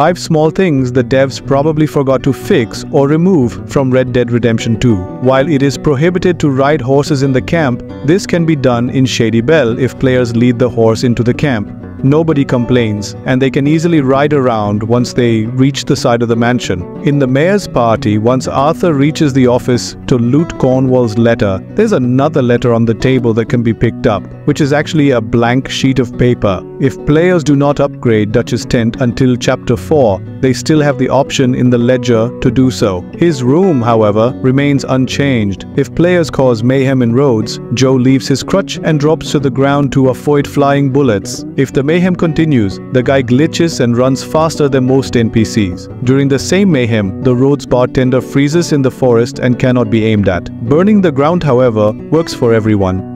5 small things the devs probably forgot to fix or remove from Red Dead Redemption 2. While it is prohibited to ride horses in the camp, this can be done in Shady Belle if players lead the horse into the camp. Nobody complains, and they can easily ride around once they reach the side of the mansion. In the mayor's party, once Arthur reaches the office to loot Cornwall's letter, there's another letter on the table that can be picked up, which is actually a blank sheet of paper. If players do not upgrade Dutch's tent until chapter 4, they still have the option in the ledger to do so. His room, however, remains unchanged. If players cause mayhem in Rhodes, Joe leaves his crutch and drops to the ground to avoid flying bullets. If the mayhem continues, the guy glitches and runs faster than most NPCs. During the same mayhem, the Rhodes bartender freezes in the forest and cannot be aimed at. Burning the ground, however, works for everyone.